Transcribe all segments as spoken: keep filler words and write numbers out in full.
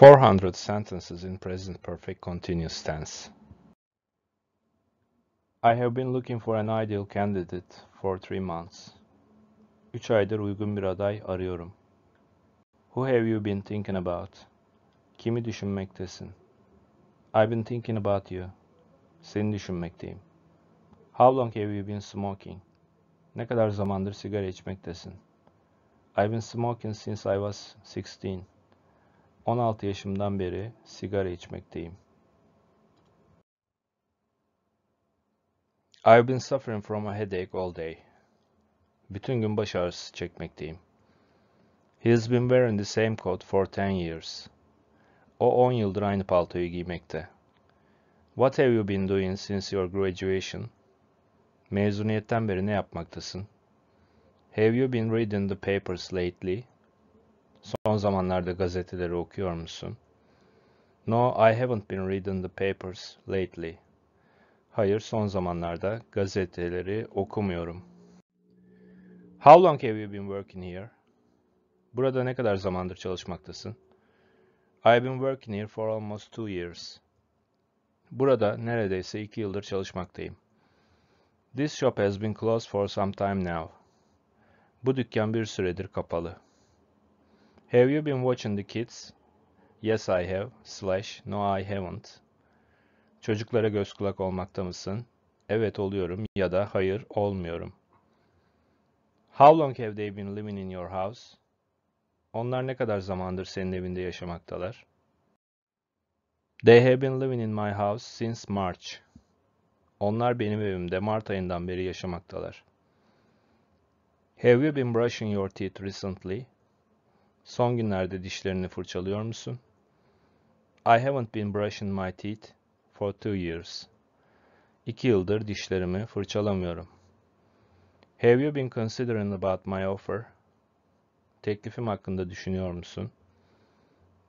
four hundred sentences in present perfect continuous tense. I have been looking for an ideal candidate for three months. Üç aydır uygun bir aday arıyorum. Who have you been thinking about? Kimi düşünmektesin? I've been thinking about you. Seni düşünmekteyim. How long have you been smoking? Ne kadar zamandır sigara içmektesin? I've been smoking since I was sixteen. on altı yaşımdan beri sigara içmekteyim. I've been suffering from a headache all day. Bütün gün baş ağrısı çekmekteyim. He has been wearing the same coat for ten years. O on yıldır aynı paltoyu giymekte. What have you been doing since your graduation? Mezuniyetten beri ne yapmaktasın? Have you been reading the papers lately? Son zamanlarda gazeteleri okuyor musun? No, I haven't been reading the papers lately. Hayır, son zamanlarda gazeteleri okumuyorum. How long have you been working here? Burada ne kadar zamandır çalışmaktasın? I've been working here for almost two years. Burada neredeyse iki yıldır çalışmaktayım. This shop has been closed for some time now. Bu dükkan bir süredir kapalı. Have you been watching the kids? Yes, I have. Slash, no, I haven't. Çocuklara göz kulak olmakta mısın? Evet, oluyorum ya da hayır, olmuyorum. How long have they been living in your house? Onlar ne kadar zamandır senin evinde yaşamaktalar? They have been living in my house since March. Onlar benim evimde Mart ayından beri yaşamaktalar. Have you been brushing your teeth recently? Son günlerde dişlerini fırçalıyor musun? I haven't been brushing my teeth for two years. İki yıldır dişlerimi fırçalamıyorum. Have you been considering about my offer? Teklifim hakkında düşünüyor musun?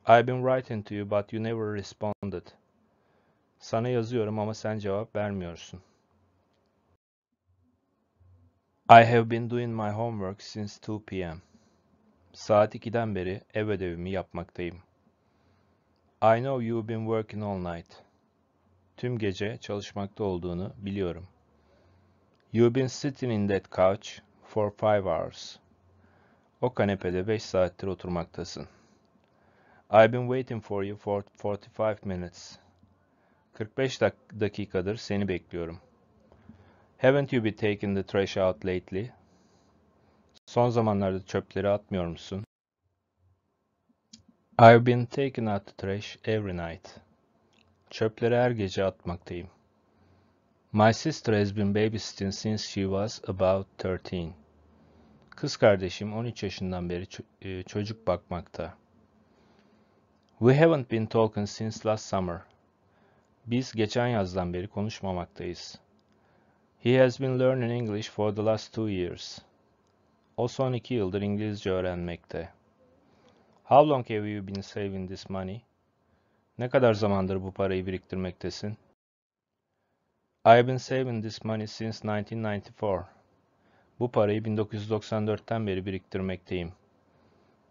I've been writing to you but you never responded. Sana yazıyorum ama sen cevap vermiyorsun. I have been doing my homework since two p m Saat ikiden beri ev ödevimi yapmaktayım. I know you've been working all night. Tüm gece çalışmakta olduğunu biliyorum. You've been sitting in that couch for five hours. O kanepede beş saattir oturmaktasın. I've been waiting for you for forty-five minutes. kırk beş dak- dakikadır seni bekliyorum. Haven't you been taking the trash out lately? Son zamanlarda çöpleri atmıyor musun? I've been taking out the trash every night. Çöpleri her gece atmaktayım. My sister has been babysitting since she was about thirteen. Kız kardeşim on üç yaşından beri ço- çocuk bakmakta. We haven't been talking since last summer. Biz geçen yazdan beri konuşmamaktayız. He has been learning English for the last two years. O son iki yıldır İngilizce öğrenmekte. How long have you been saving this money? Ne kadar zamandır bu parayı biriktirmektesin? I've been saving this money since nineteen ninety-four. Bu parayı bin dokuz yüz doksan dörtten beri biriktirmekteyim.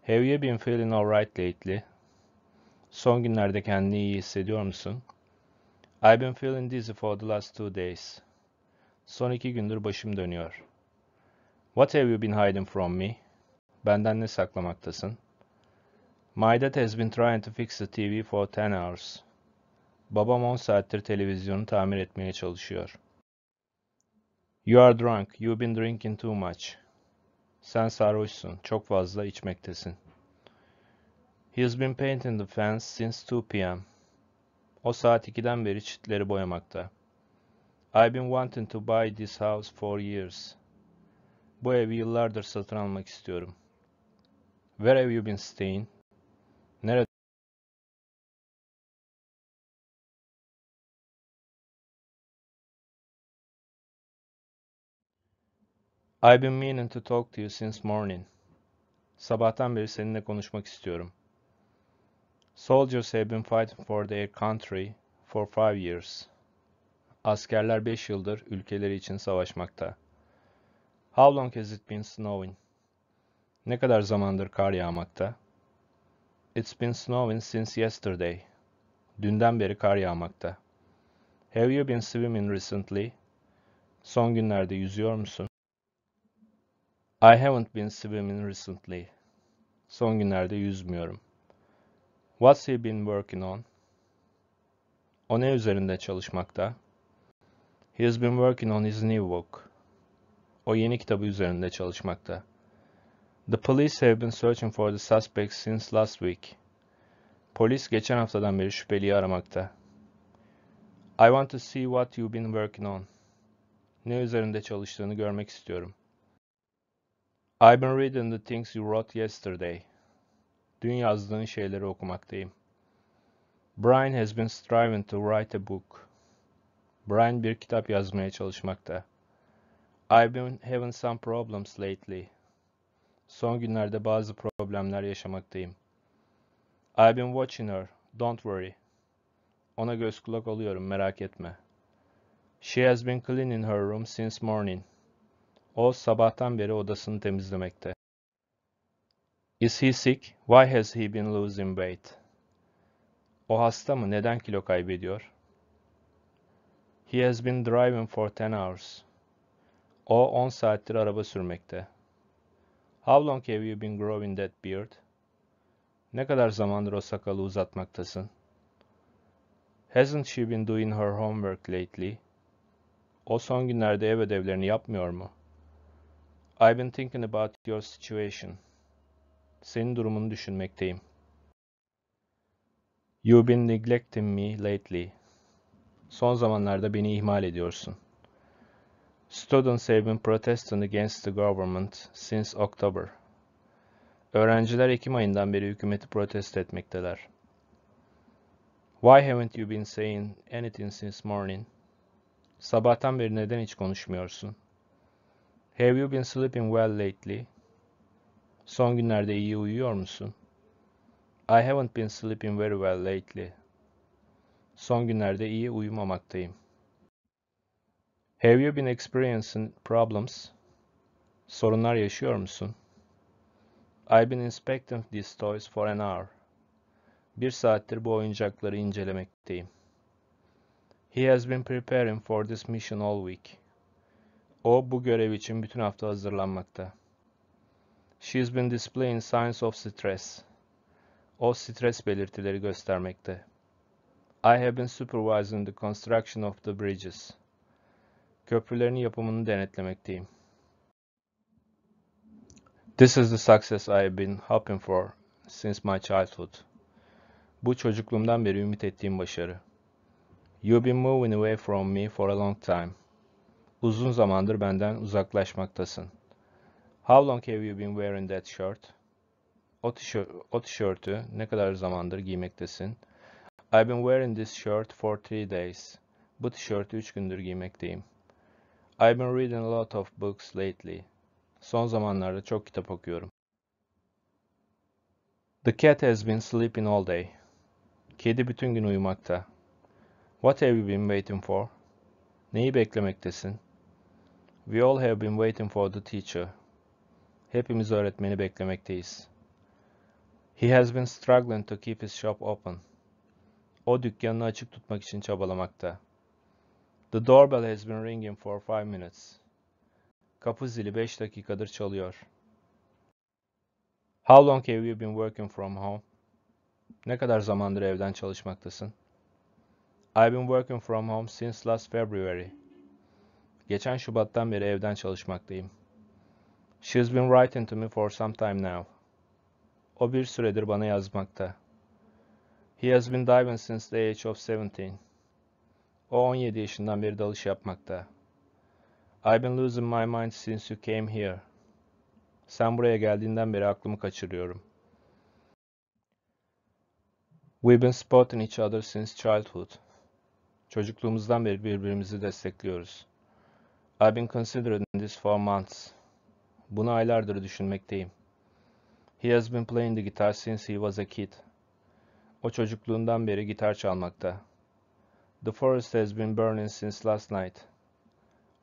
Have you been feeling alright lately? Son günlerde kendini iyi hissediyor musun? I've been feeling dizzy for the last two days. Son iki gündür başım dönüyor. What have you been hiding from me? Benden ne saklamaktasın? My dad has been trying to fix the T V for ten hours. Babam on saattir televizyonu tamir etmeye çalışıyor. You are drunk. You've been drinking too much. Sen sarhoşsun. Çok fazla içmektesin. He has been painting the fence since two p m O saat ikiden beri çitleri boyamakta. I've been wanting to buy this house for years. Bu evi yıllardır satın almak istiyorum. Where have you been staying? Nerede I've been meaning to talk to you since morning. Sabahtan beri seninle konuşmak istiyorum. Soldiers have been fighting for their country for five years. Askerler beş yıldır ülkeleri için savaşmakta. How long has it been snowing? Ne kadar zamandır kar yağmakta? It's been snowing since yesterday. Dünden beri kar yağmakta. Have you been swimming recently? Son günlerde yüzüyor musun? I haven't been swimming recently. Son günlerde yüzmüyorum. What's he been working on? O ne üzerinde çalışmakta? He has been working on his new book. O yeni kitabı üzerinde çalışmakta. The police have been searching for the suspects since last week. Polis geçen haftadan beri şüpheliyi aramakta. I want to see what you've been working on. Ne üzerinde çalıştığını görmek istiyorum. I've been reading the things you wrote yesterday. Dün yazdığın şeyleri okumaktayım. Brian has been striving to write a book. Brian bir kitap yazmaya çalışmakta. I've been having some problems lately. Son günlerde bazı problemler yaşamaktayım. I've been watching her. Don't worry. Ona göz kulak oluyorum, merak etme. She has been cleaning her room since morning. O sabahtan beri odasını temizlemekte. Is he sick? Why has he been losing weight? O hasta mı? Neden kilo kaybediyor? He has been driving for ten hours. O on saattir araba sürmekte. How long have you been growing that beard? Ne kadar zamandır o sakalı uzatmaktasın? Hasn't she been doing her homework lately? O son günlerde ev ödevlerini yapmıyor mu? I've been thinking about your situation. Senin durumunu düşünmekteyim. You've been neglecting me lately. Son zamanlarda beni ihmal ediyorsun. Students have been protesting against the government since October. Öğrenciler Ekim ayından beri hükümeti protesto etmekteler. Why haven't you been saying anything since morning? Sabahtan beri neden hiç konuşmuyorsun? Have you been sleeping well lately? Son günlerde iyi uyuyor musun? I haven't been sleeping very well lately. Son günlerde iyi uyumamaktayım. Have you been experiencing problems? Sorunlar yaşıyor musun? I've been inspecting these toys for an hour. Bir saattir bu oyuncakları incelemekteyim. He has been preparing for this mission all week. O bu görev için bütün hafta hazırlanmakta. She's been displaying signs of stress. O stres belirtileri göstermekte. I have been supervising the construction of the bridges. Köprülerin yapımını denetlemekteyim. This is the success I have been hoping for since my childhood. Bu çocukluğumdan beri ümit ettiğim başarı. You've been moving away from me for a long time. Uzun zamandır benden uzaklaşmaktasın. How long have you been wearing that shirt? O tişörtü tişört, ne kadar zamandır giymektesin? I've been wearing this shirt for three days. Bu tişörtü üç gündür giymekteyim. I've been reading a lot of books lately. Son zamanlarda çok kitap okuyorum. The cat has been sleeping all day. Kedi bütün gün uyumakta. What have you been waiting for? Neyi beklemektesin? We all have been waiting for the teacher. Hepimiz öğretmeni beklemekteyiz. He has been struggling to keep his shop open. O dükkanını açık tutmak için çabalamakta. The doorbell has been ringing for five minutes. Kapı zili beş dakikadır çalıyor. How long have you been working from home? Ne kadar zamandır evden çalışmaktasın? I've been working from home since last February. Geçen Şubat'tan beri evden çalışmaktayım. She's been writing to me for some time now. O bir süredir bana yazmakta. He has been diving since the age of seventeen. O on yedi yaşından beri dalış yapmakta. I've been losing my mind since you came here. Sen buraya geldiğinden beri aklımı kaçırıyorum. We've been supporting each other since childhood. Çocukluğumuzdan beri birbirimizi destekliyoruz. I've been considering this for months. Bunu aylardır düşünmekteyim. He has been playing the guitar since he was a kid. O çocukluğundan beri gitar çalmakta. The forest has been burning since last night.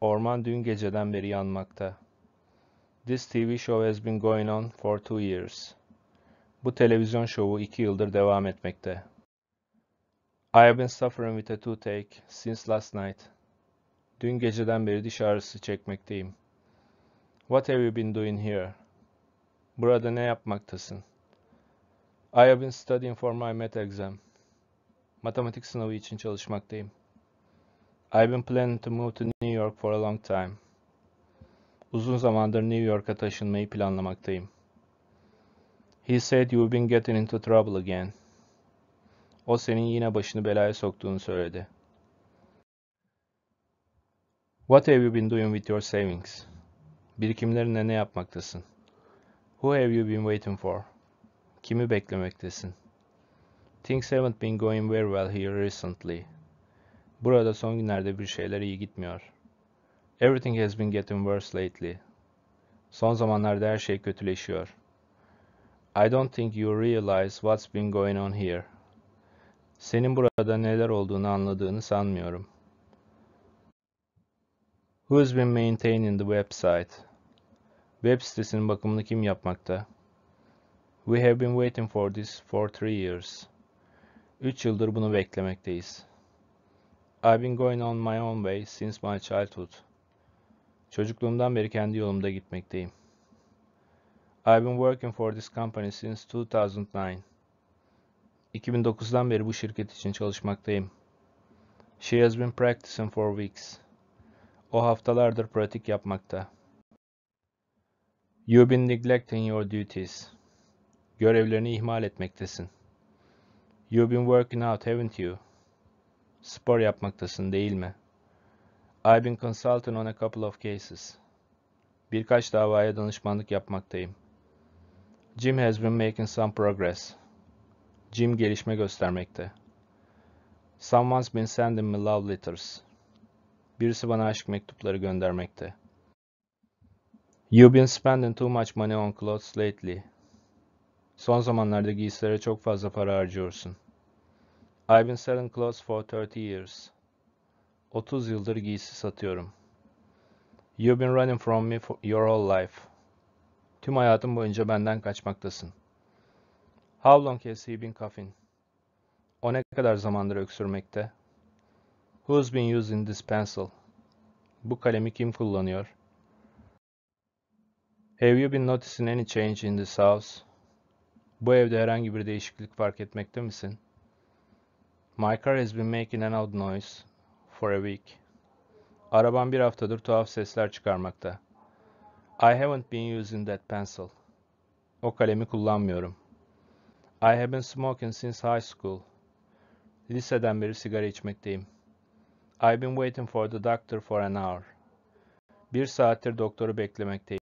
Orman dün geceden beri yanmakta. This T V show has been going on for two years. Bu televizyon şovu iki yıldır devam etmekte. I have been suffering with a toothache since last night. Dün geceden beri diş ağrısı çekmekteyim. What have you been doing here? Burada ne yapmaktasın? I have been studying for my math exam. Matematik sınavı için çalışmaktayım. I've been planning to move to New York for a long time. Uzun zamandır New York'a taşınmayı planlamaktayım. He said you've been getting into trouble again. O senin yine başını belaya soktuğunu söyledi. What have you been doing with your savings? Birikimlerinle ne yapmaktasın? Who have you been waiting for? Kimi beklemektesin? Things haven't been going very well here recently. Burada son günlerde bir şeyler iyi gitmiyor. Everything has been getting worse lately. Son zamanlarda her şey kötüleşiyor. I don't think you realize what's been going on here. Senin burada neler olduğunu anladığını sanmıyorum. Who's been maintaining the website? Web sitesinin bakımını kim yapmakta? We have been waiting for this for three years. Üç yıldır bunu beklemekteyiz. I've been going on my own way since my childhood. Çocukluğumdan beri kendi yolumda gitmekteyim. I've been working for this company since two thousand nine. iki bin dokuzdan beri bu şirket için çalışmaktayım. She has been practicing for weeks. O haftalardır pratik yapmakta. You've been neglecting your duties. Görevlerini ihmal etmektesin. You've been working out, haven't you? Spor yapmaktasın, değil mi? I've been consulting on a couple of cases. Birkaç davaya danışmanlık yapmaktayım. Jim has been making some progress. Jim gelişme göstermekte. Someone's been sending me love letters. Birisi bana aşk mektupları göndermekte. You've been spending too much money on clothes lately. Son zamanlarda giysilere çok fazla para harcıyorsun. I've been selling clothes for thirty years. otuz yıldır giysi satıyorum. You've been running from me for your whole life. Tüm hayatım boyunca benden kaçmaktasın. How long has he been coughing? O ne kadar zamandır öksürmekte? Who's been using this pencil? Bu kalemi kim kullanıyor? Have you been noticing any change in this house? Bu evde herhangi bir değişiklik fark etmekte misin? My car has been making an odd noise for a week. Arabam bir haftadır tuhaf sesler çıkarmakta. I haven't been using that pencil. O kalemi kullanmıyorum. I have been smoking since high school. Liseden beri sigara içmekteyim. I've been waiting for the doctor for an hour. Bir saattir doktoru beklemekteyim.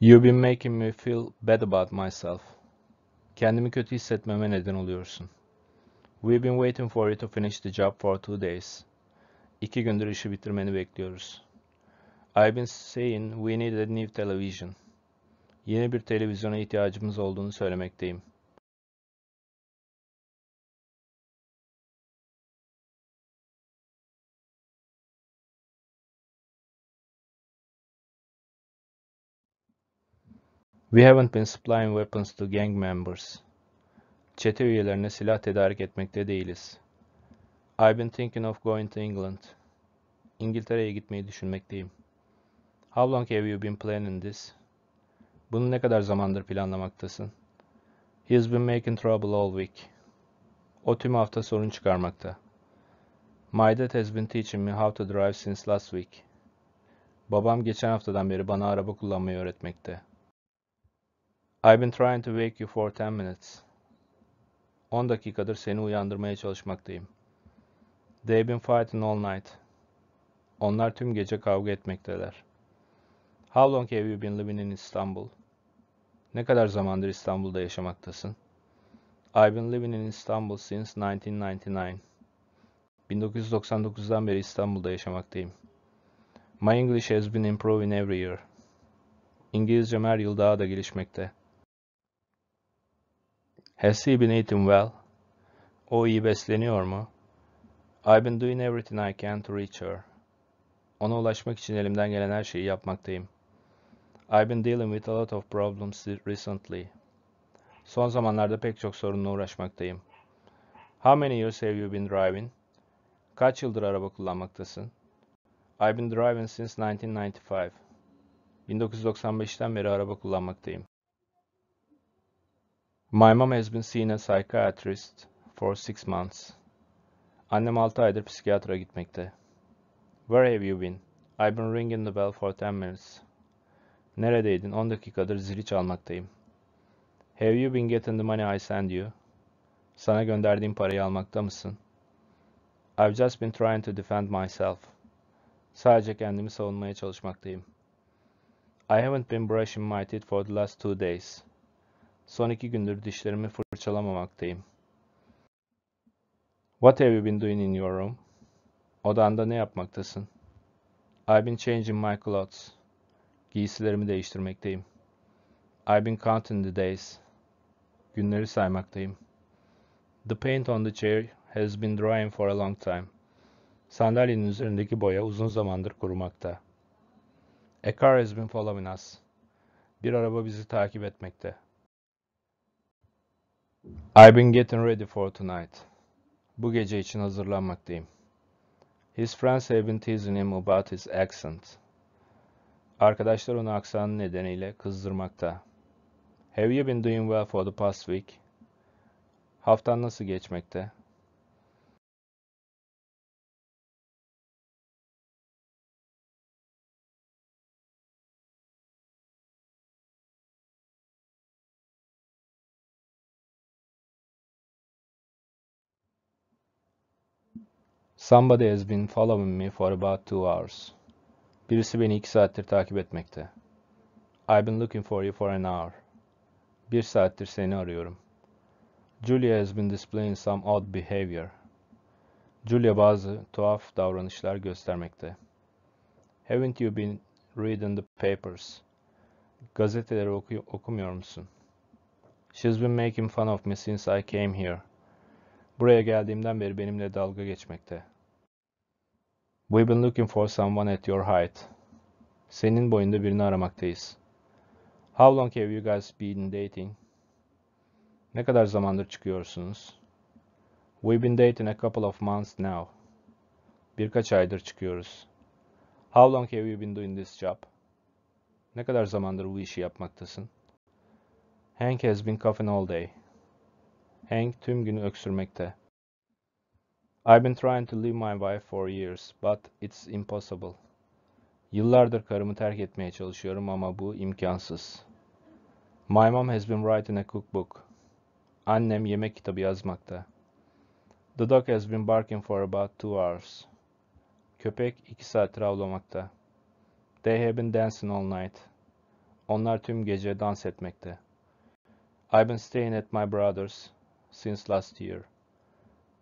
You've been making me feel bad about myself. Kendimi kötü hissetmeme neden oluyorsun. We've been waiting for you to finish the job for two days. İki gündür işi bitirmeni bekliyoruz. I've been saying we need a new television. Yeni bir televizyona ihtiyacımız olduğunu söylemekteyim. We haven't been supplying weapons to gang members. Çete üyelerine silah tedarik etmekte değiliz. I've been thinking of going to England. İngiltere'ye gitmeyi düşünmekteyim. How long have you been planning this? Bunu ne kadar zamandır planlamaktasın? He's been making trouble all week. O tüm hafta sorun çıkarmakta. My dad has been teaching me how to drive since last week. Babam geçen haftadan beri bana araba kullanmayı öğretmekte. I've been trying to wake you for ten minutes. on dakikadır seni uyandırmaya çalışmaktayım. They've been fighting all night. Onlar tüm gece kavga etmekteler. How long have you been living in Istanbul? Ne kadar zamandır İstanbul'da yaşamaktasın? I've been living in Istanbul since nineteen ninety-nine. bin dokuz yüz doksan dokuzdan beri İstanbul'da yaşamaktayım. My English has been improving every year. İngilizcem her yıl daha da gelişmekte. Has he been eating well? O iyi besleniyor mu? I've been doing everything I can to reach her. Ona ulaşmak için elimden gelen her şeyi yapmaktayım. I've been dealing with a lot of problems recently. Son zamanlarda pek çok sorunla uğraşmaktayım. How many years have you been driving? Kaç yıldır araba kullanmaktasın? I've been driving since nineteen ninety-five. bin dokuz yüz doksan beşten beri araba kullanmaktayım. My mom has been seeing a psychiatrist for six months. Annem altı aydır psikiyatra gitmekte. Where have you been? I've been ringing the bell for ten minutes. Neredeydin? on dakikadır zili çalmaktayım. Have you been getting the money I send you? Sana gönderdiğim parayı almakta mısın? I've just been trying to defend myself. Sadece kendimi savunmaya çalışmaktayım. I haven't been brushing my teeth for the last two days. Son iki gündür dişlerimi fırçalamamaktayım. What have you been doing in your room? Odanda ne yapmaktasın? I've been changing my clothes. Giysilerimi değiştirmekteyim. I've been counting the days. Günleri saymaktayım. The paint on the chair has been drying for a long time. Sandalyenin üzerindeki boya uzun zamandır kurumakta. A car has been following us. Bir araba bizi takip etmekte. I've been getting ready for tonight. Bu gece için hazırlanmaktayım. His friends have been teasing him about his accent. Arkadaşlar onu aksanı nedeniyle kızdırmakta. Have you been doing well for the past week? Haftan nasıl geçmekte? Somebody has been following me for about two hours. Birisi beni iki saattir takip etmekte. I've been looking for you for an hour. Bir saattir seni arıyorum. Julia has been displaying some odd behavior. Julia bazı tuhaf davranışlar göstermekte. Haven't you been reading the papers? Gazeteleri oku okumuyor musun? She's been making fun of me since I came here. Buraya geldiğimden beri benimle dalga geçmekte. We've been looking for someone at your height. Senin boyunda birini aramaktayız. How long have you guys been dating? Ne kadar zamandır çıkıyorsunuz? We've been dating a couple of months now. Birkaç aydır çıkıyoruz. How long have you been doing this job? Ne kadar zamandır bu işi yapmaktasın? Hank has been coughing all day. Hank tüm günü öksürmekte. I've been trying to leave my wife for years, but it's impossible. Yıllardır karımı terk etmeye çalışıyorum ama bu imkansız. My mom has been writing a cookbook. Annem yemek kitabı yazmakta. The dog has been barking for about two hours. Köpek iki saattir avlamakta. They have been dancing all night. Onlar tüm gece dans etmekte. I've been staying at my brother's since last year.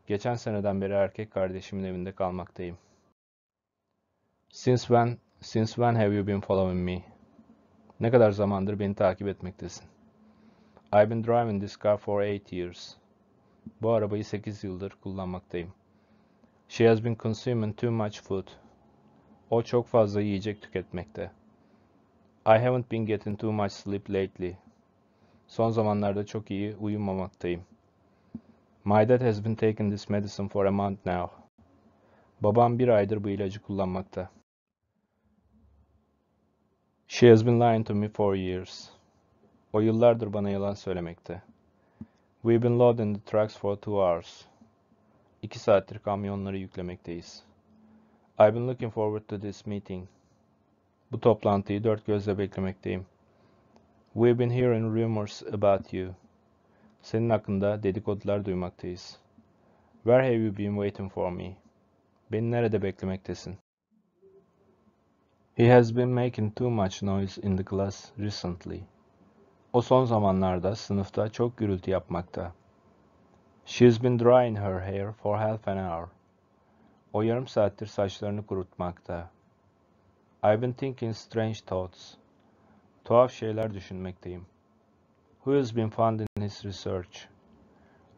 Geçen seneden beri erkek kardeşimin evinde kalmaktayım. Since when, since when have you been following me? Ne kadar zamandır beni takip etmektesin? I've been driving this car for eight years. Bu arabayı sekiz yıldır kullanmaktayım. She has been consuming too much food. O çok fazla yiyecek tüketmekte. I haven't been getting too much sleep lately. Son zamanlarda çok iyi uyumamaktayım. My dad has been taking this medicine for a month now. Babam bir aydır bu ilacı kullanmakta. She has been lying to me for years. O yıllardır bana yalan söylemekte. We've been loading the trucks for two hours. İki saattir kamyonları yüklemekteyiz. I've been looking forward to this meeting. Bu toplantıyı dört gözle beklemekteyim. We've been hearing rumors about you. Senin hakkında dedikodular duymaktayız. Where have you been waiting for me? Beni nerede beklemektesin? He has been making too much noise in the class recently. O son zamanlarda sınıfta çok gürültü yapmakta. She's been drying her hair for half an hour. O yarım saattir saçlarını kurutmakta. I've been thinking strange thoughts. Tuhaf şeyler düşünmekteyim. Who has been funding his research?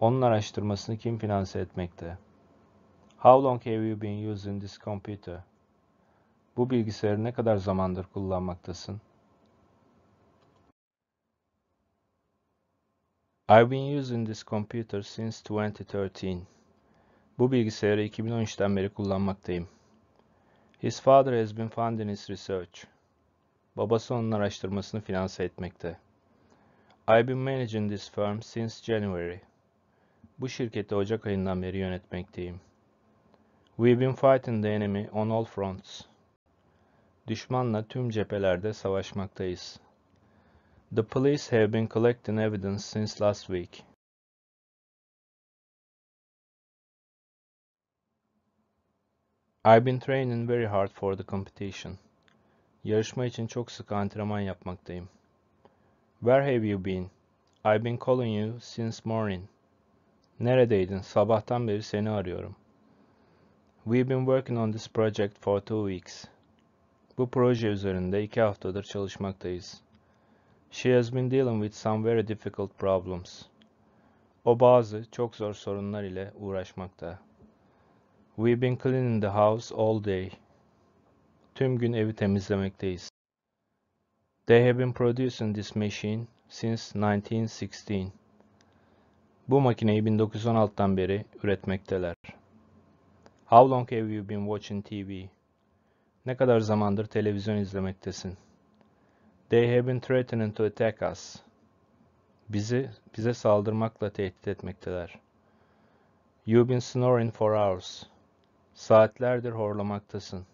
Onun araştırmasını kim finanse etmekte? How long have you been using this computer? Bu bilgisayarı ne kadar zamandır kullanmaktasın? I've been using this computer since twenty thirteen. Bu bilgisayarı iki bin on üçten beri kullanmaktayım. His father has been funding his research. Babası onun araştırmasını finanse etmekte. I've been managing this firm since January. Bu şirketi Ocak ayından beri yönetmekteyim. We've been fighting the enemy on all fronts. Düşmanla tüm cephelerde savaşmaktayız. The police have been collecting evidence since last week. I've been training very hard for the competition. Yarışma için çok sık antrenman yapmaktayım. Where have you been? I've been calling you since morning. Neredeydin? Sabahtan beri seni arıyorum. We've been working on this project for two weeks. Bu proje üzerinde iki haftadır çalışmaktayız. She has been dealing with some very difficult problems. O bazı çok zor sorunlar ile uğraşmakta. We've been cleaning the house all day. Tüm gün evi temizlemekteyiz. They have been producing this machine since nineteen sixteen. Bu makineyi bin dokuz yüz on altıdan beri üretmekteler. How long have you been watching T V? Ne kadar zamandır televizyon izlemektesin? They have been threatening to attack us. Bizi, bize saldırmakla tehdit etmekteler. You've been snoring for hours. Saatlerdir horlamaktasın.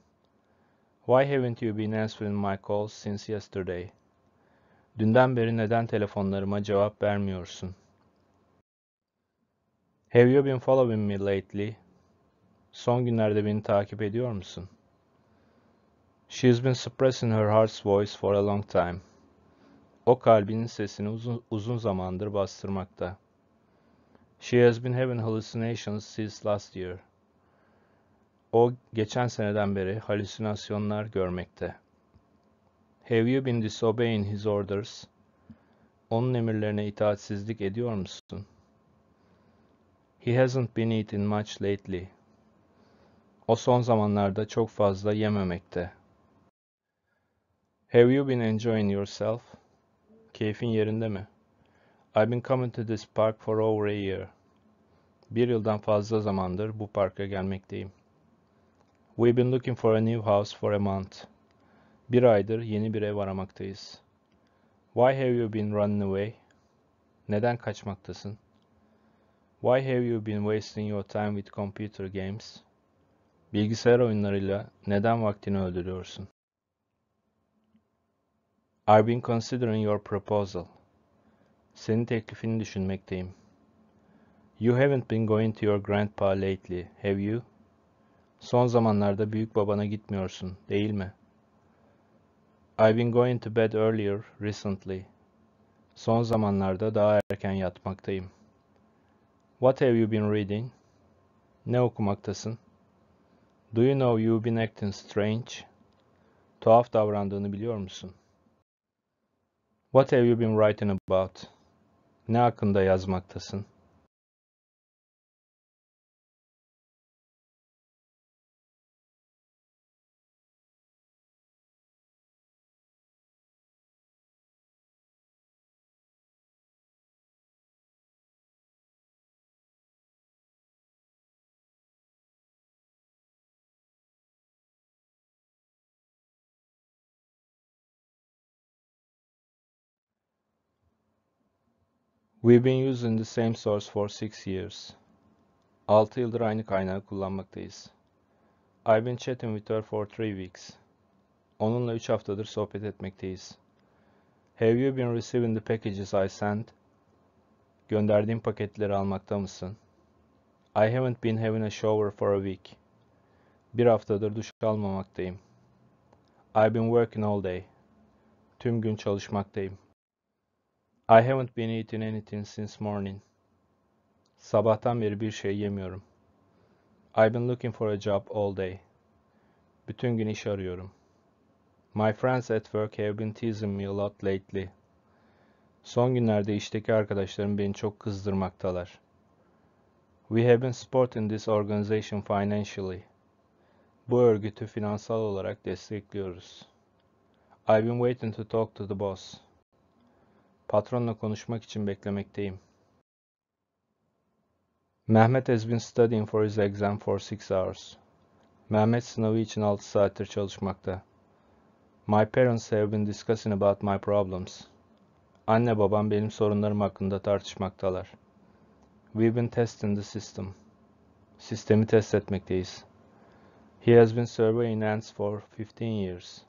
Why haven't you been answering my calls since yesterday? Dünden beri neden telefonlarıma cevap vermiyorsun? Have you been following me lately? Son günlerde beni takip ediyor musun? She's been suppressing her heart's voice for a long time. O kalbinin sesini uzun, uzun zamandır bastırmakta. She has been having hallucinations since last year. O geçen seneden beri halüsinasyonlar görmekte. Have you been disobeying his orders? Onun emirlerine itaatsizlik ediyor musun? He hasn't been eating much lately. O son zamanlarda çok fazla yememekte. Have you been enjoying yourself? Keyfin yerinde mi? I've been coming to this park for over a year. Bir yıldan fazla zamandır bu parka gelmekteyim. We've been looking for a new house for a month. Bir aydır yeni bir ev aramaktayız. Why have you been running away? Neden kaçmaktasın? Why have you been wasting your time with computer games? Bilgisayar oyunlarıyla neden vaktini öldürüyorsun? I've been considering your proposal. Senin teklifini düşünmekteyim. You haven't been going to your grandpa lately, have you? Son zamanlarda büyük babana gitmiyorsun, değil mi? I've been going to bed earlier recently. Son zamanlarda daha erken yatmaktayım. What have you been reading? Ne okumaktasın? Do you know you've been acting strange? Tuhaf davrandığını biliyor musun? What have you been writing about? Ne hakkında yazmaktasın? We've been using the same source for six years. Altı yıldır aynı kaynağı kullanmaktayız. I've been chatting with her for three weeks. Onunla üç haftadır sohbet etmekteyiz. Have you been receiving the packages I sent? Gönderdiğim paketleri almakta mısın? I haven't been having a shower for a week. Bir haftadır duş almamaktayım. I've been working all day. Tüm gün çalışmaktayım. I haven't been eating anything since morning. Sabahtan beri bir şey yemiyorum. I've been looking for a job all day. Bütün gün iş arıyorum. My friends at work have been teasing me a lot lately. Son günlerde işteki arkadaşlarım beni çok kızdırmaktalar. We have been supporting this organization financially. Bu örgütü finansal olarak destekliyoruz. I've been waiting to talk to the boss. Patronla konuşmak için beklemekteyim. Mehmet has been studying for his exam for six hours. Mehmet sınavı için altı saattir çalışmakta. My parents have been discussing about my problems. Anne babam benim sorunlarım hakkında tartışmaktalar. We've been testing the system. Sistemi test etmekteyiz. He has been surveying ants for fifteen years.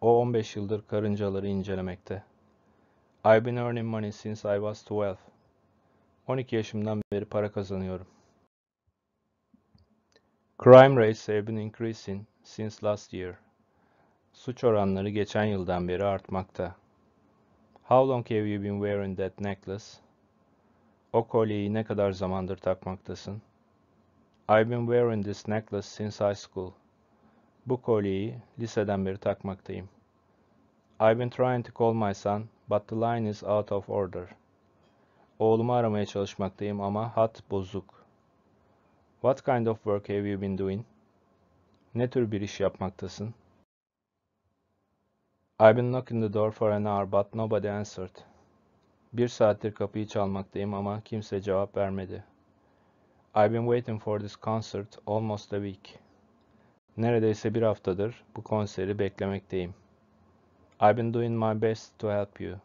O on beş yıldır karıncaları incelemekte. I've been earning money since I was twelve. on iki yaşımdan beri para kazanıyorum. Crime rates have been increasing since last year. Suç oranları geçen yıldan beri artmakta. How long have you been wearing that necklace? O kolyeyi ne kadar zamandır takmaktasın? I've been wearing this necklace since high school. Bu kolyeyi liseden beri takmaktayım. I've been trying to call my son, but the line is out of order. Oğlumu aramaya çalışmaktayım ama hat bozuk. What kind of work have you been doing? Ne tür bir iş yapmaktasın? I've been knocking the door for an hour, but nobody answered. Bir saattir kapıyı çalmaktayım ama kimse cevap vermedi. I've been waiting for this concert almost a week. Neredeyse bir haftadır bu konseri beklemekteyim. I've been doing my best to help you.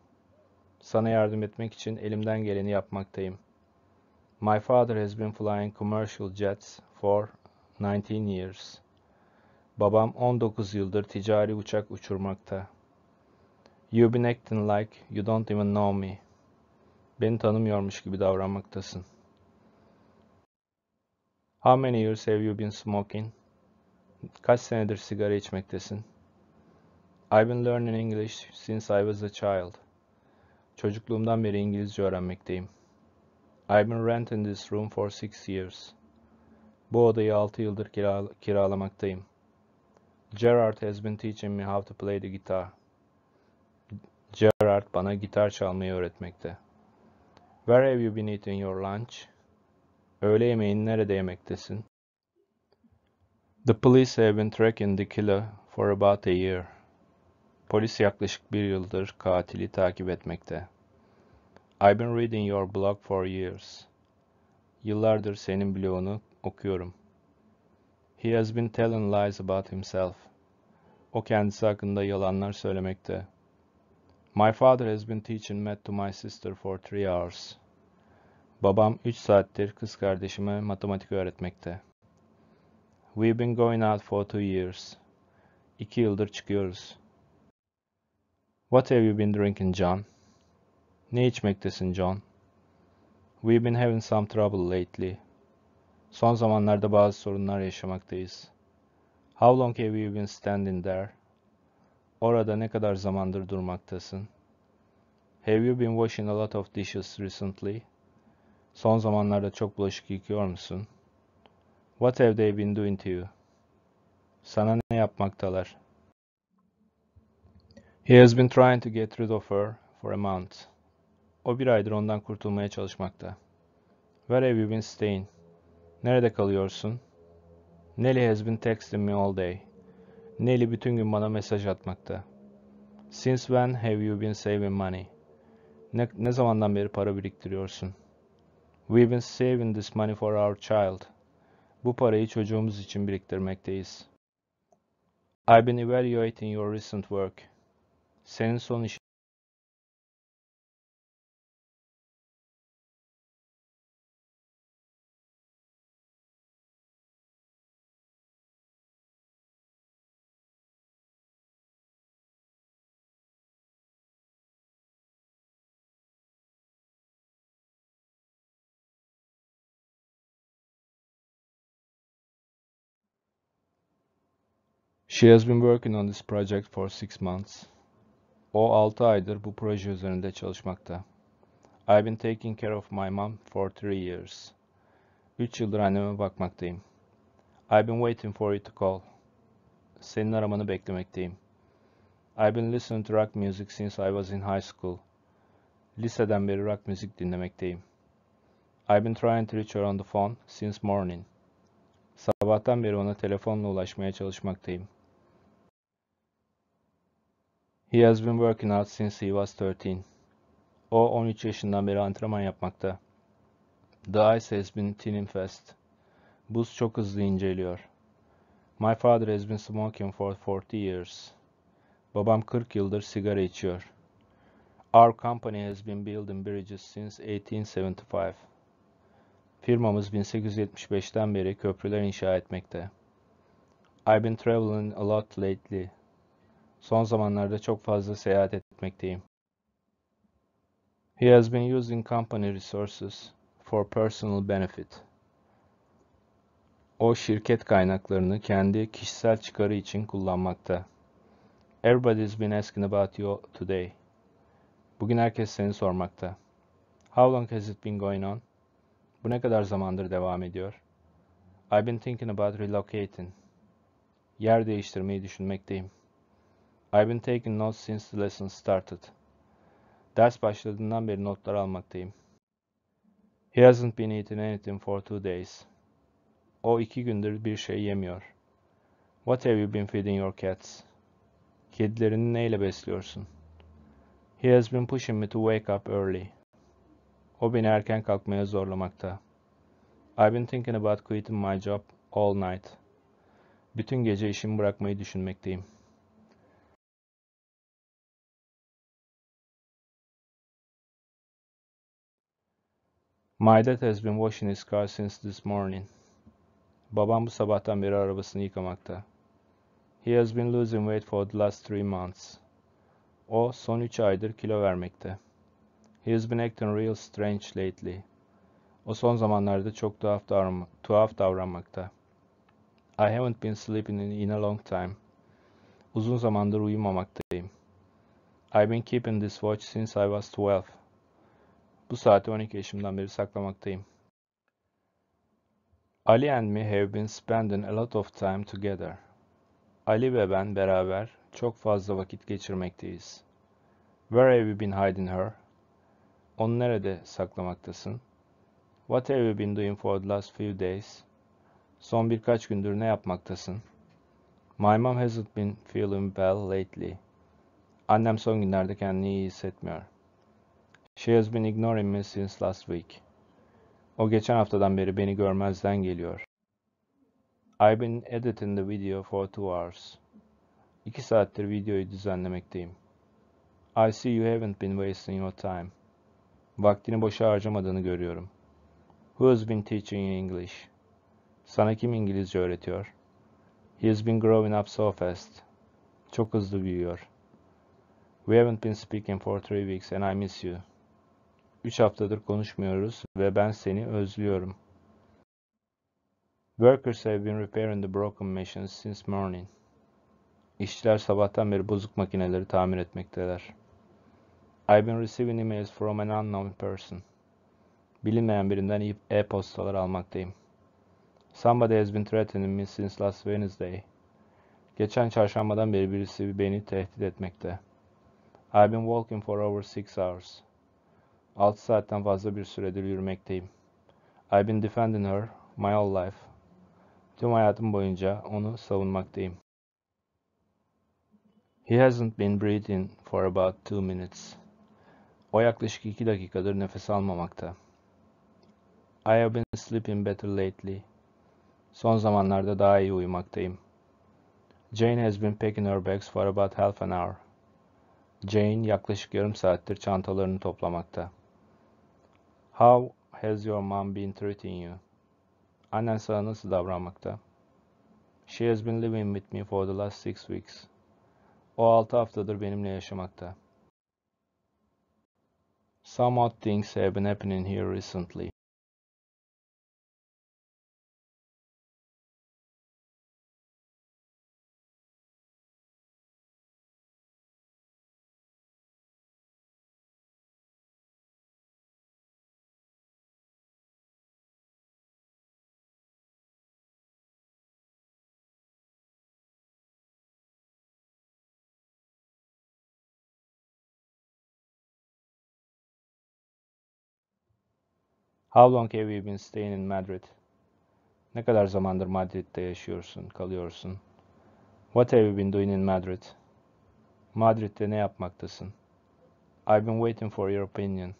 Sana yardım etmek için elimden geleni yapmaktayım. My father has been flying commercial jets for nineteen years. Babam on dokuz yıldır ticari uçak uçurmakta. You've been acting like you don't even know me. Beni tanımıyormuş gibi davranmaktasın. How many years have you been smoking? Kaç senedir sigara içmektesin? I've been learning English since I was a child. Çocukluğumdan beri İngilizce öğrenmekteyim. I've been renting this room for six years. Bu odayı altı yıldır kiral- kiralamaktayım. Gerard has been teaching me how to play the guitar. Gerard bana gitar çalmayı öğretmekte. Where have you been eating your lunch? Öğle yemeğini nerede yemektesin? The police have been tracking the killer for about a year. Polis yaklaşık bir yıldır katili takip etmekte. I've been reading your blog for years. Yıllardır senin blogunu okuyorum. He has been telling lies about himself. O kendisi hakkında yalanlar söylemekte. My father has been teaching math to my sister for three hours. Babam üç saattir kız kardeşime matematik öğretmekte. We've been going out for two years. İki yıldır çıkıyoruz. What have you been drinking, John? Ne içmektesin, John? We've been having some trouble lately. Son zamanlarda bazı sorunlar yaşamaktayız. How long have you been standing there? Orada ne kadar zamandır durmaktasın? Have you been washing a lot of dishes recently? Son zamanlarda çok bulaşık yıkıyor musun? What have they been doing to you? Sana ne yapmaktalar? He has been trying to get rid of her for a month. O bir aydır ondan kurtulmaya çalışmakta. Where have you been staying? Nerede kalıyorsun? Nelly has been texting me all day. Nelly bütün gün bana mesaj atmakta. Since when have you been saving money? Ne, ne zamandan beri para biriktiriyorsun? We've been saving this money for our child. Bu parayı çocuğumuz için biriktirmekteyiz. I've been evaluating your recent work. Senin son işin. She has been working on this project for six months. O altı aydır bu proje üzerinde çalışmakta. I've been taking care of my mom for three years. Üç yıldır anneme bakmaktayım. I've been waiting for you to call. Senin aramanı beklemekteyim. I've been listening to rock music since I was in high school. Liseden beri rock müzik dinlemekteyim. I've been trying to reach her on the phone since morning. Sabahtan beri ona telefonla ulaşmaya çalışmaktayım. He has been working out since he was thirteen. O on üç yaşından beri antrenman yapmakta. The ice has been thin and fast. Buz çok hızlı inceliyor. My father has been smoking for forty years. Babam kırk yıldır sigara içiyor. Our company has been building bridges since eighteen seventy-five. Firmamız bin sekiz yüz yetmiş beşten beri köprüler inşa etmekte. I've been traveling a lot lately. Son zamanlarda çok fazla seyahat etmekteyim. He has been using company resources for personal benefit. O şirket kaynaklarını kendi kişisel çıkarı için kullanmakta. Everybody's been asking about you today. Bugün herkes seni sormakta. How long has it been going on? Bu ne kadar zamandır devam ediyor? I've been thinking about relocating. Yer değiştirmeyi düşünmekteyim. I've been taking notes since the lesson started. Ders başladığından beri notlar almaktayım. He hasn't been eating anything for two days. O iki gündür bir şey yemiyor. What have you been feeding your cats? Kedilerini neyle besliyorsun? He has been pushing me to wake up early. O beni erken kalkmaya zorlamakta. I've been thinking about quitting my job all night. Bütün gece işimi bırakmayı düşünmekteyim. My dad has been washing his car since this morning. Babam bu sabahtan beri arabasını yıkamakta. He has been losing weight for the last three months. O son üç aydır kilo vermekte. He has been acting real strange lately. O son zamanlarda çok tuhaf, davran tuhaf davranmakta. I haven't been sleeping in a long time. Uzun zamandır uyumamaktayım. I've been keeping this watch since I was twelve. Bu saati on iki yaşımdan beri saklamaktayım. Ali and me have been spending a lot of time together. Ali ve ben beraber çok fazla vakit geçirmekteyiz. Where have you been hiding her? Onu nerede saklamaktasın? What have you been doing for the last few days? Son birkaç gündür ne yapmaktasın? My mom hasn't been feeling well lately. Annem son günlerde kendini iyi hissetmiyor. She has been ignoring me since last week. O geçen haftadan beri beni görmezden geliyor. I've been editing the video for two hours. İki saattir videoyu düzenlemekteyim. I see you haven't been wasting your time. Vaktini boşa harcamadığını görüyorum. Who's been teaching you English? Sana kim İngilizce öğretiyor? He has been growing up so fast. Çok hızlı büyüyor. We haven't been speaking for three weeks and I miss you. Üç haftadır konuşmuyoruz ve ben seni özlüyorum. Workers have been repairing the broken machines since morning. İşçiler sabahtan beri bozuk makineleri tamir etmekteler. I've been receiving emails from an unknown person. Bilinmeyen birinden e-postalar almaktayım. Somebody has been threatening me since last Wednesday. Geçen çarşambadan beri birisi beni tehdit etmekte. I've been walking for over six hours. Altı saatten fazla bir süredir yürümekteyim. I've been defending her my whole life. Tüm hayatım boyunca onu savunmaktayım. He hasn't been breathing for about two minutes. O yaklaşık iki dakikadır nefes almamakta. I have been sleeping better lately. Son zamanlarda daha iyi uyumaktayım. Jane has been packing her bags for about half an hour. Jane yaklaşık yarım saattir çantalarını toplamakta. How has your mom been treating you? Annen sana nasıl davranmakta? She has been living with me for the last six weeks. O altı haftadır benimle yaşamakta. Some odd things have been happening here recently. How long have you been staying in Madrid? Ne kadar zamandır Madrid'de yaşıyorsun, kalıyorsun? What have you been doing in Madrid? Madrid'de ne yapmaktasın? I've been waiting for your opinion.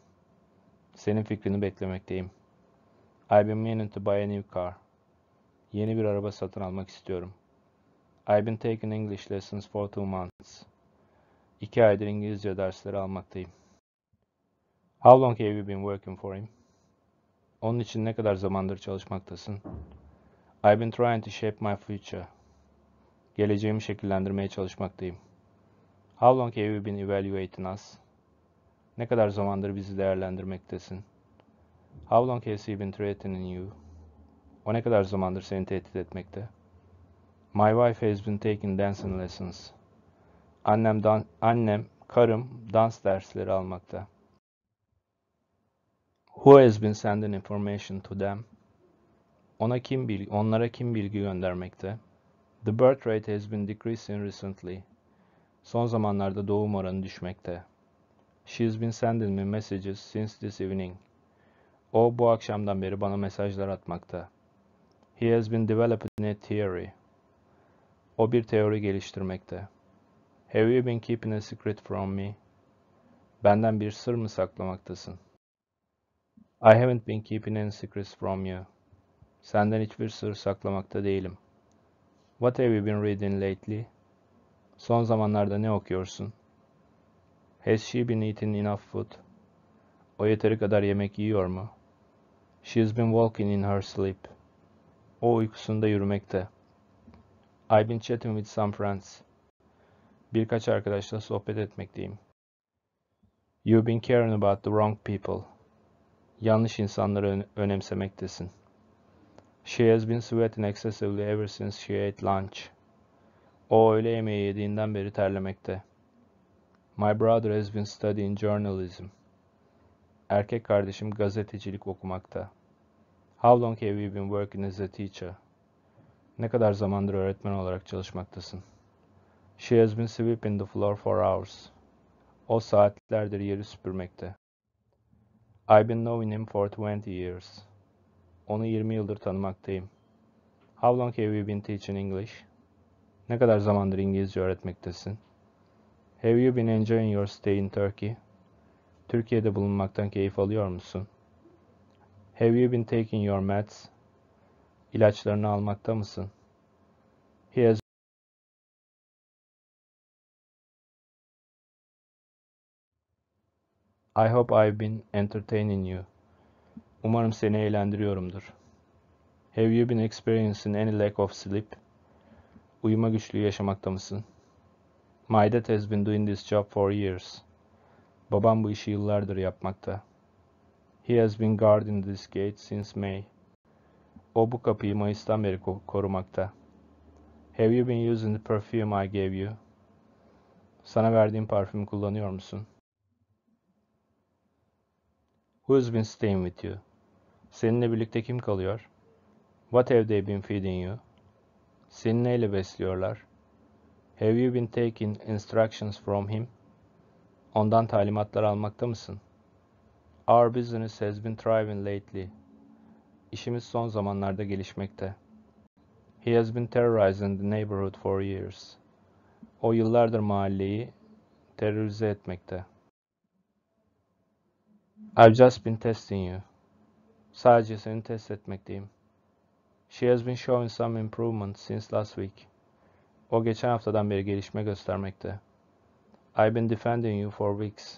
Senin fikrini beklemekteyim. I've been meaning to buy a new car. Yeni bir araba satın almak istiyorum. I've been taking English lessons for two months. İki aydır İngilizce dersleri almaktayım. How long have you been working for him? Onun için ne kadar zamandır çalışmaktasın? I've been trying to shape my future. Geleceğimi şekillendirmeye çalışmaktayım. How long have you been evaluating us? Ne kadar zamandır bizi değerlendirmektesin? How long has he been threatening you? O ne kadar zamandır seni tehdit etmekte? My wife has been taking dancing lessons. Annem, dan annem, karım dans dersleri almakta. Who has been sending information to them? Ona kim bilgi, onlara kim bilgi göndermekte? The birth rate has been decreasing recently. Son zamanlarda doğum oranı düşmekte. She has been sending me messages since this evening. O bu akşamdan beri bana mesajlar atmakta. He has been developing a theory. O bir teori geliştirmekte. Have you been keeping a secret from me? Benden bir sır mı saklamaktasın? I haven't been keeping any secrets from you. Senden hiçbir sır saklamakta değilim. What have you been reading lately? Son zamanlarda ne okuyorsun? Has she been eating enough food? O yeteri kadar yemek yiyor mu? She has been walking in her sleep. O uykusunda yürümekte. I've been chatting with some friends. Birkaç arkadaşla sohbet etmekteyim. You've been caring about the wrong people. Yanlış insanları önemsemektesin. She has been sweating excessively ever since she ate lunch. O öğle yemeği yediğinden beri terlemekte. My brother has been studying journalism. Erkek kardeşim gazetecilik okumakta. How long have you been working as a teacher? Ne kadar zamandır öğretmen olarak çalışmaktasın? She has been sweeping the floor for hours. O saatlerdir yeri süpürmekte. I've been knowing him for twenty years. Onu yirmi yıldır tanımaktayım. How long have you been teaching English? Ne kadar zamandır İngilizce öğretmektesin? Have you been enjoying your stay in Turkey? Türkiye'de bulunmaktan keyif alıyor musun? Have you been taking your meds? İlaçlarını almakta mısın? He has I hope I've been entertaining you. Umarım seni eğlendiriyorumdur. Have you been experiencing any lack of sleep? Uyuma güçlüğü yaşamakta mısın? My dad has been doing this job for years. Babam bu işi yıllardır yapmakta. He has been guarding this gate since May. O bu kapıyı Mayıs'tan beri korumakta. Have you been using the perfume I gave you? Sana verdiğim parfümü kullanıyor musun? Who's been staying with you? Seninle birlikte kim kalıyor? What have they been feeding you? Seni neyle besliyorlar? Have you been taking instructions from him? Ondan talimatlar almakta mısın? Our business has been thriving lately. İşimiz son zamanlarda gelişmekte. He has been terrorizing the neighborhood for years. O yıllardır mahalleyi terörize etmekte. I've just been testing you. Sadece seni test etmekteyim. She has been showing some improvement since last week. O geçen haftadan beri gelişme göstermekte. I've been defending you for weeks.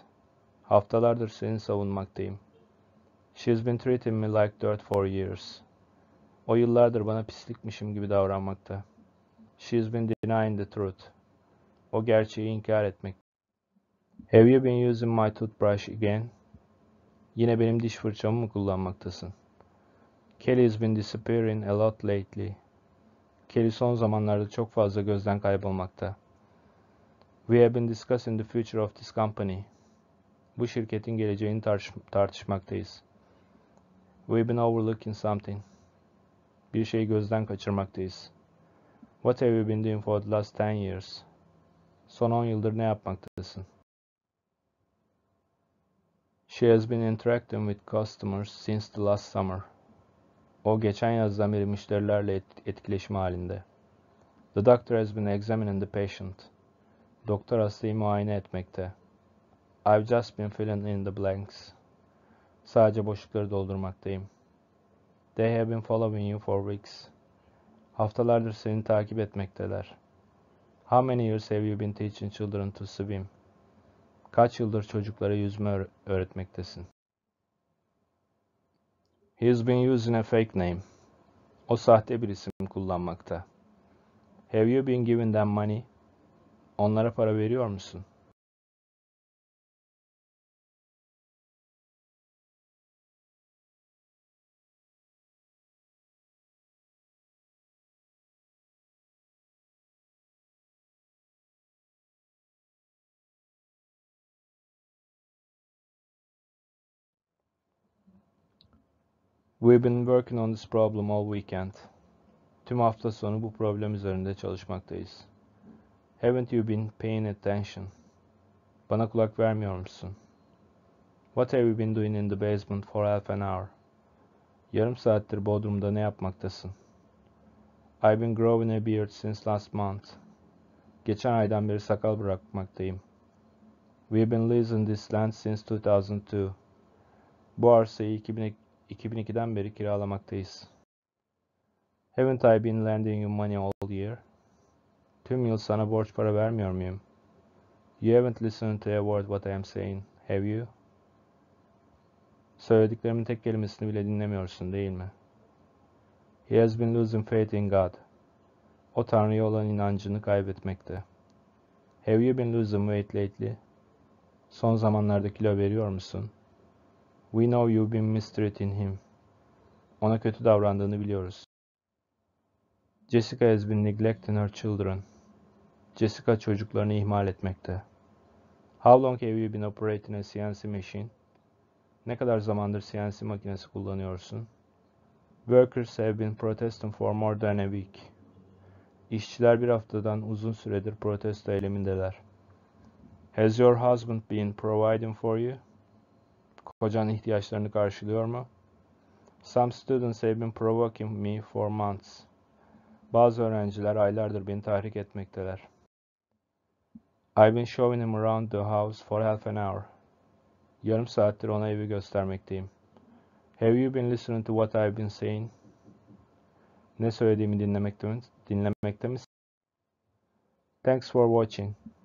Haftalardır seni savunmaktayım. She has been treating me like dirt for years. O yıllardır bana pislikmişim gibi davranmakta. She has been denying the truth. O gerçeği inkar etmekte. Have you been using my toothbrush again? Yine benim diş fırçamı mı kullanmaktasın? Kelly has been disappearing a lot lately. Kelly son zamanlarda çok fazla gözden kaybolmakta. We have been discussing the future of this company. Bu şirketin geleceğini tartış tartışmaktayız. We've been overlooking something. Bir şeyi gözden kaçırmaktayız. What have you been doing for the last ten years? Son on yıldır ne yapmaktasın? She has been interacting with customers since the last summer. O geçen yazdan beri müşterilerle et etkileşim halinde. The doctor has been examining the patient. Doktor hastayı muayene etmekte. I've just been filling in the blanks. Sadece boşlukları doldurmaktayım. They have been following you for weeks. Haftalardır seni takip etmekteler. How many years have you been teaching children to swim? Kaç yıldır çocuklara yüzme öğretmektesin? He's been using a fake name. O sahte bir isim kullanmakta. Have you been giving them money? Onlara para veriyor musun? We've been working on this problem all weekend. Tüm hafta sonu bu problem üzerinde çalışmaktayız. Haven't you been paying attention? Bana kulak vermiyor musun? What have you been doing in the basement for half an hour? Yarım saattir bodrumda ne yapmaktasın? I've been growing a beard since last month. Geçen aydan beri sakal bırakmaktayım. We've been leasing this land since two thousand two. Bu arsayı iki bin ikiden beri kiralamaktayız. Haven't I been lending you money all year? Tüm yıl sana borç para vermiyor muyum? You haven't listened to a word what I am saying, have you? Söylediklerimin tek kelimesini bile dinlemiyorsun, değil mi? He has been losing faith in God. O Tanrı'ya olan inancını kaybetmekte. Have you been losing weight lately? Son zamanlarda kilo veriyor musun? We know you've been mistreating him. Ona kötü davrandığını biliyoruz. Jessica has been neglecting her children. Jessica çocuklarını ihmal etmekte. How long have you been operating a C N C machine? Ne kadar zamandır C N C makinesi kullanıyorsun? Workers have been protesting for more than a week. İşçiler bir haftadan uzun süredir protesto eylemindeler. Has your husband been providing for you? Kocan ihtiyaçlarını karşılıyor mu? Some students have been provoking me for months. Bazı öğrenciler aylardır beni tahrik etmekteler. I've been showing him around the house for half an hour. Yarım saattir ona evi göstermekteyim. Have you been listening to what I've been saying? Ne söylediğimi dinlemekte, dinlemekte misin? Thanks for watching.